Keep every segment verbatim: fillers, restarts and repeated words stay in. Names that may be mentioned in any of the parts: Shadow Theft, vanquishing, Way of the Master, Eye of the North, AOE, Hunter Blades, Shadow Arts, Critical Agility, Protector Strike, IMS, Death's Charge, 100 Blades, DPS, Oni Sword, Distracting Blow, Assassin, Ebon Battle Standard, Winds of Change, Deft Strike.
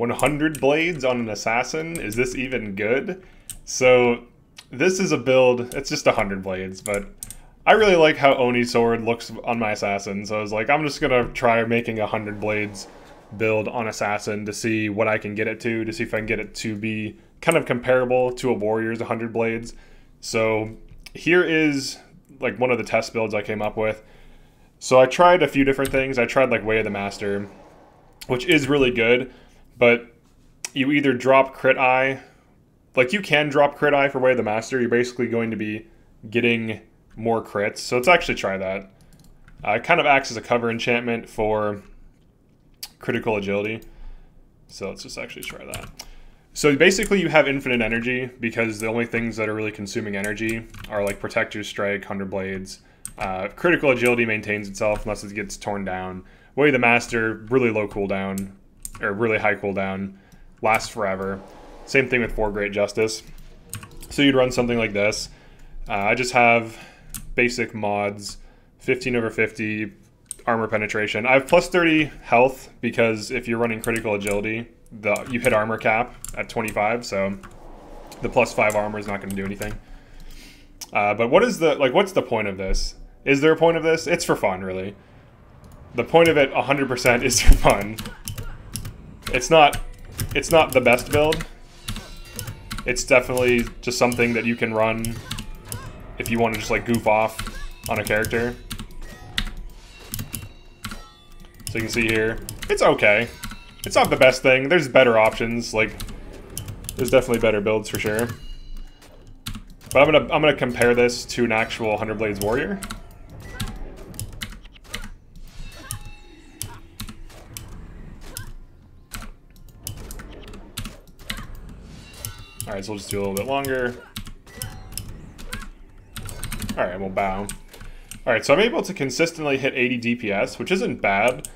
one hundred blades on an assassin, is this even good? So this is a build, it's just one hundred blades, but I really like how Oni Sword looks on my assassin, so I was like, I'm just gonna try making a one hundred blades build on assassin to see what I can get it to, to see if I can get it to be kind of comparable to a warrior's one hundred blades. So here is like one of the test builds I came up with. So I tried a few different things. I tried like Way of the Master, which is really good, but you either drop crit eye, like you can drop crit eye for Way of the Master, you're basically going to be getting more crits. So let's actually try that. Uh, it kind of acts as a cover enchantment for Critical Agility. So let's just actually try that. So basically you have infinite energy because the only things that are really consuming energy are like Protector Strike, Hunter Blades. Uh, Critical Agility maintains itself unless it gets torn down. Way of the Master, really low cooldown, or really high cooldown, lasts forever. Same thing with four Great Justice. So you'd run something like this. Uh, I just have basic mods, fifteen over fifty, armor penetration. I have plus thirty health because if you're running Critical Agility, the you hit armor cap at twenty-five, so the plus five armor is not going to do anything. Uh, but what is the like? What's the point of this? Is there a point of this? It's for fun, really. The point of it, one hundred percent, is for fun. It's not, it's not the best build. It's definitely just something that you can run if you want to just like goof off on a character. So you can see here, it's okay. It's not the best thing. There's better options. Like, there's definitely better builds for sure. But I'm gonna I'm gonna compare this to an actual Hunter Blades warrior. All right, so we'll just do a little bit longer. All right, we'll bow. All right, so I'm able to consistently hit eighty D P S, which isn't bad.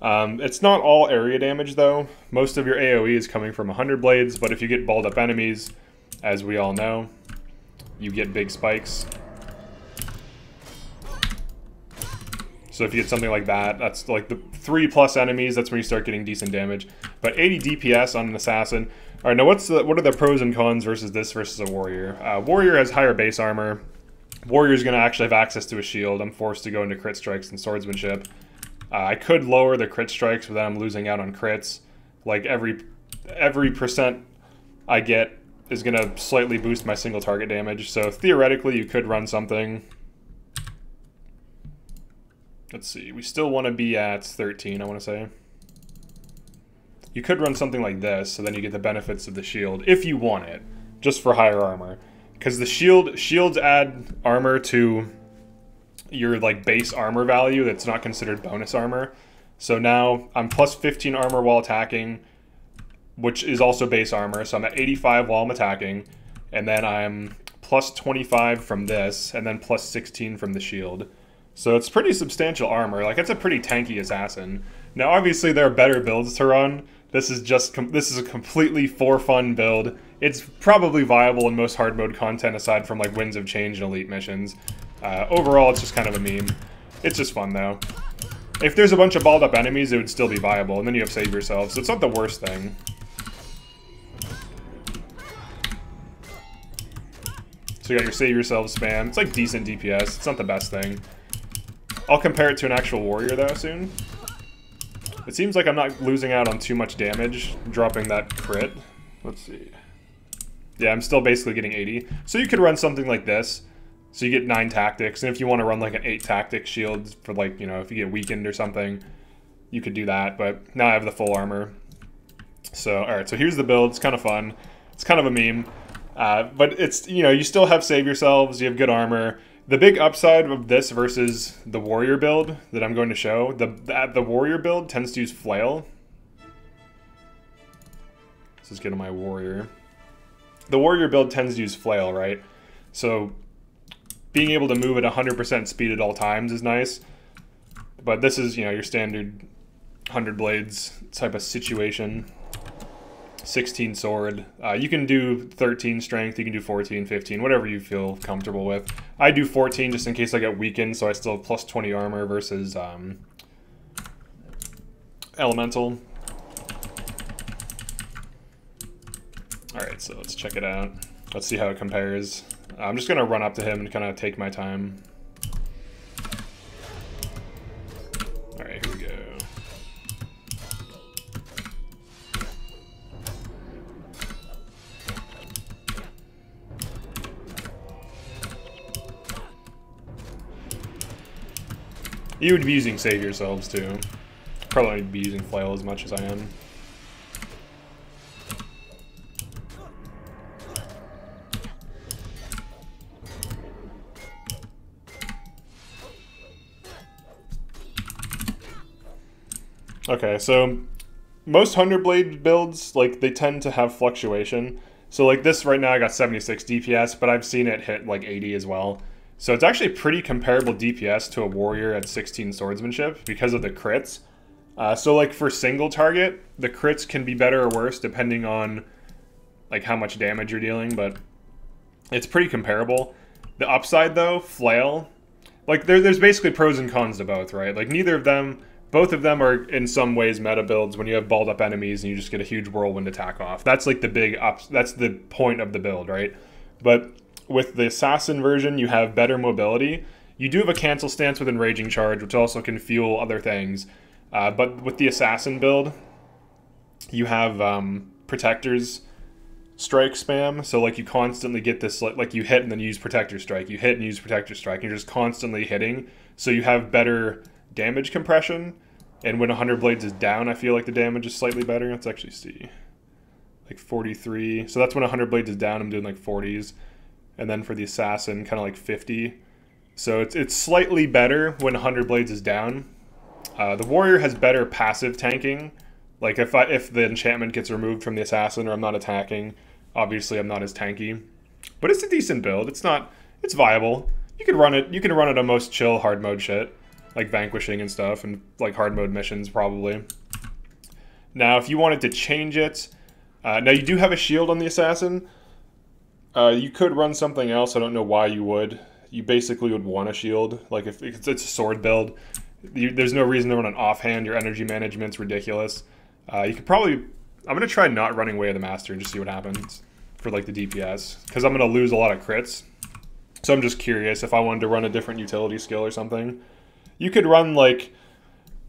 Um, it's not all area damage though. Most of your A O E is coming from one hundred blades, but if you get balled up enemies, as we all know, you get big spikes. So if you get something like that, that's like the three plus enemies, that's when you start getting decent damage. But eighty D P S on an assassin. All right, now what's the, what are the pros and cons versus this versus a warrior? Uh, warrior has higher base armor. Warrior's gonna actually have access to a shield. I'm forced to go into crit strikes and swordsmanship. Uh, I could lower the crit strikes, but then I'm losing out on crits. Like every every percent I get is going to slightly boost my single target damage. So theoretically, you could run something. Let's see. We still want to be at thirteen, I want to say. You could run something like this, so then you get the benefits of the shield, if you want it, just for higher armor. Because the shield shields add armor to your like base armor value that's not considered bonus armor. So now I'm plus fifteen armor while attacking, which is also base armor, so I'm at eighty-five while I'm attacking, and then I'm plus twenty-five from this, and then plus sixteen from the shield. So it's pretty substantial armor. Like, it's a pretty tanky assassin. Now, obviously, there are better builds to run. This is just, this is a completely for-fun build. It's probably viable in most hard mode content, aside from, like, Winds of Change and Elite missions. Uh, overall, it's just kind of a meme. It's just fun, though. If there's a bunch of balled-up enemies, it would still be viable, and then you have to save yourself, so it's not the worst thing. So you got your save yourself spam. It's like decent D P S. It's not the best thing. I'll compare it to an actual warrior though soon. It seems like I'm not losing out on too much damage dropping that crit. Let's see. Yeah, I'm still basically getting eighty. So you could run something like this. So you get nine tactics. And if you want to run like an eight tactic shield for like, you know, if you get weakened or something, you could do that. But now I have the full armor. So, all right. So here's the build. It's kind of fun. It's kind of a meme. Uh, but it's, you know, you still have save yourselves, you have good armor. The big upside of this versus the warrior build that I'm going to show, the, the, the warrior build tends to use flail. Let's just get to my warrior. The warrior build tends to use flail, right? So being able to move at one hundred percent speed at all times is nice. But this is, you know, your standard one hundred blades type of situation. sixteen sword. Uh, you can do thirteen strength, you can do fourteen, fifteen, whatever you feel comfortable with. I do fourteen just in case I get weakened, so I still have plus twenty armor versus um, elemental. All right, so let's check it out. Let's see how it compares. I'm just gonna run up to him and kind of take my time. All right, here we go. You would be using Save Yourselves too. Probably be using Flail as much as I am. Okay, so most Hunter Blade builds, like, they tend to have fluctuation. So, like, this right now I got seventy-six D P S, but I've seen it hit, like, eighty as well. So it's actually pretty comparable D P S to a warrior at sixteen swordsmanship because of the crits. Uh, so like for single target, the crits can be better or worse depending on like how much damage you're dealing, but it's pretty comparable. The upside though, flail, like there, there's basically pros and cons to both, right? Like neither of them, both of them are in some ways meta builds when you have balled up enemies and you just get a huge whirlwind attack off. That's like the big ups, that's the point of the build, right? But with the Assassin version, you have better mobility. You do have a cancel stance with Enraging Charge, which also can fuel other things. Uh, but with the Assassin build, you have um, Protector's Strike spam. So like you constantly get this, like, like you hit and then you use Protector Strike. You hit and use Protector Strike. You're just constantly hitting. So you have better damage compression. And when Hunter Blades is down, I feel like the damage is slightly better. Let's actually see. Like forty-three. So that's when Hunter Blades is down, I'm doing like forties. And then for the Assassin, kind of like fifty. So it's, it's slightly better when Hunter Blades is down. Uh, the Warrior has better passive tanking. Like if, I, if the enchantment gets removed from the Assassin or I'm not attacking, obviously I'm not as tanky. But it's a decent build. It's not, it's viable. You can run it, you can run it on most chill hard mode shit, like Vanquishing and stuff, and like hard mode missions probably. Now if you wanted to change it, uh, now you do have a shield on the Assassin. Uh, you could run something else. I don't know why you would. You basically would want a shield. Like, if it's a sword build, you, there's no reason to run an offhand. Your energy management's ridiculous. Uh, you could probably... I'm going to try not running Way of the Master and just see what happens for, like, the D P S. Because I'm going to lose a lot of crits. So I'm just curious if I wanted to run a different utility skill or something. You could run, like...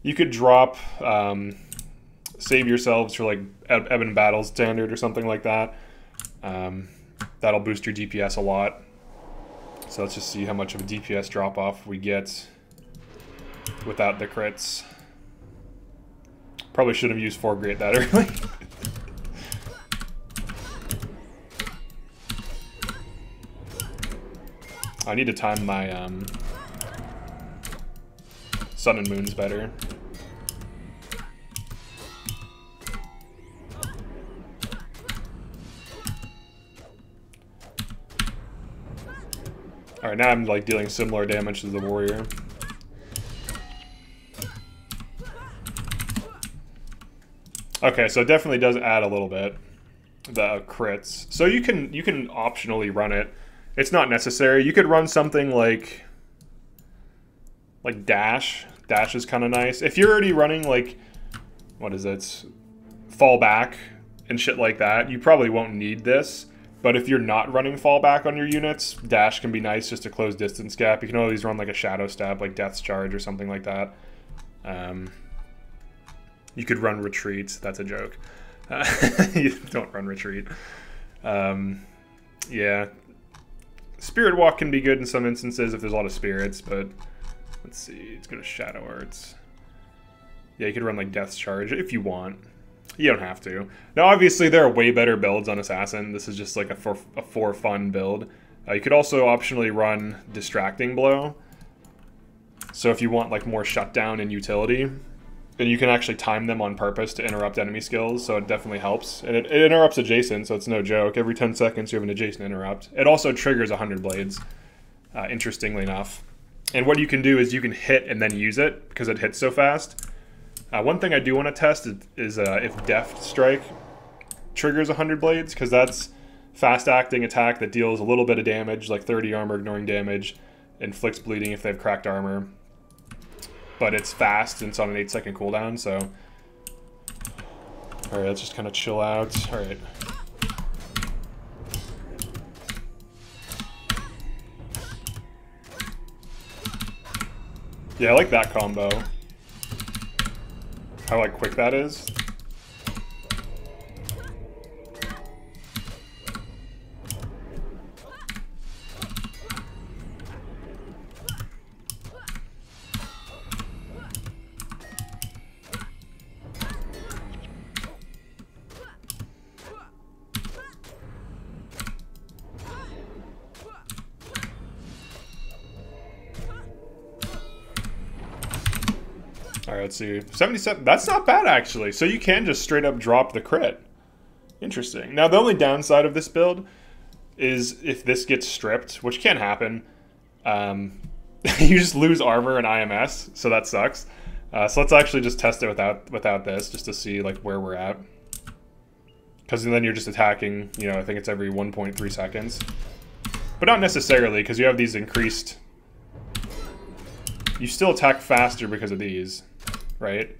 You could drop... Um, save Yourselves for, like, Ebon Battle Standard or something like that. Um... That'll boost your D P S a lot. So let's just see how much of a D P S drop-off we get without the crits. Probably shouldn't have used four great that early. I need to time my um, sun and moons better. Alright, now I'm like dealing similar damage to the warrior. Okay, so it definitely does add a little bit. The crits. So you can you can optionally run it. It's not necessary. You could run something like like dash. Dash is kinda nice. If you're already running like what is it? Fall back and shit like that, you probably won't need this. But if you're not running fallback on your units, dash can be nice just to close distance gap. You can always run like a shadow stab, like Death's Charge or something like that. Um, you could run retreat. That's a joke. Uh, you don't run retreat. Um, yeah. Spirit walk can be good in some instances if there's a lot of spirits, but let's see. Let's go to Shadow Arts. Yeah, you could run like Death's Charge if you want. You don't have to. Now, obviously, there are way better builds on Assassin. This is just like a for, a for fun build. Uh, you could also optionally run Distracting Blow. So if you want like more shutdown and utility, and you can actually time them on purpose to interrupt enemy skills, so it definitely helps. And it, it interrupts adjacent, so it's no joke. Every ten seconds, you have an adjacent interrupt. It also triggers one hundred Blades, uh, interestingly enough. And what you can do is you can hit and then use it, because it hits so fast. Uh, one thing I do want to test is, is uh, if Deft Strike triggers one hundred Blades, because that's fast-acting attack that deals a little bit of damage, like thirty armor ignoring damage, inflicts bleeding if they have cracked armor. But it's fast, and it's on an eight second cooldown, so... Alright, let's just kind of chill out. Alright. Yeah, I like that combo. How like quick that is. Let's see, seventy-seven, that's not bad actually. So you can just straight up drop the crit. Interesting. Now the only downside of this build is if this gets stripped, which can happen, um, you just lose armor and I M S, so that sucks. Uh, so let's actually just test it without without this, just to see like where we're at. Because then you're just attacking, you know, I think it's every one point three seconds. But not necessarily, because you have these increased... You still attack faster because of these. Right?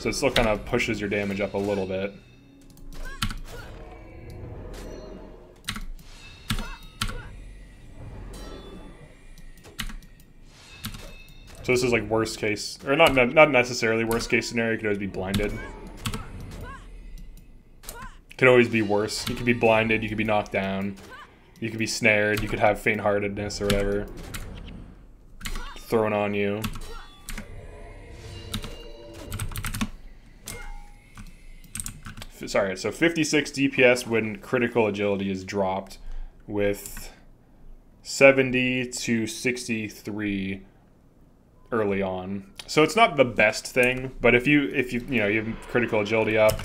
So it still kind of pushes your damage up a little bit. So this is like worst case, or not not necessarily worst case scenario, you could always be blinded. It could always be worse. You could be blinded, you could be knocked down, you could be snared, you could have faint-heartedness or whatever thrown on you. Sorry, so fifty-six D P S when critical agility is dropped, with seventy to sixty-three early on. So it's not the best thing, but if you if you you know you have critical agility up,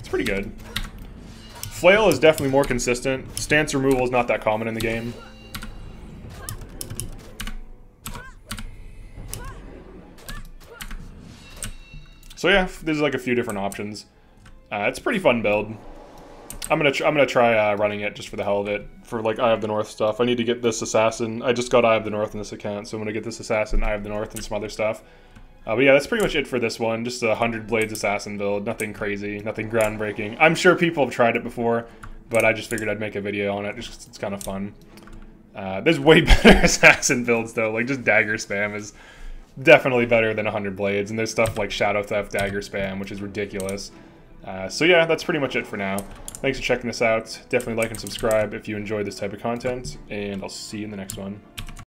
it's pretty good. Flail is definitely more consistent. Stance removal is not that common in the game. So yeah, there's like a few different options. Uh, it's a pretty fun build. I'm gonna tr I'm gonna try uh, running it just for the hell of it, for like Eye of the North stuff. I need to get this Assassin. I just got Eye of the North in this account, so I'm gonna get this Assassin, Eye of the North, and some other stuff. Uh, but yeah, that's pretty much it for this one. Just a Hunter Blades Assassin build. Nothing crazy, nothing groundbreaking. I'm sure people have tried it before, but I just figured I'd make a video on it. Just 'cause it's kind of fun. Uh, there's way better Assassin builds though. Like just dagger spam is definitely better than one hundred Blades, and there's stuff like Shadow Theft, Dagger Spam, which is ridiculous. Uh, so yeah, that's pretty much it for now. Thanks for checking this out. Definitely like and subscribe if you enjoy this type of content, and I'll see you in the next one.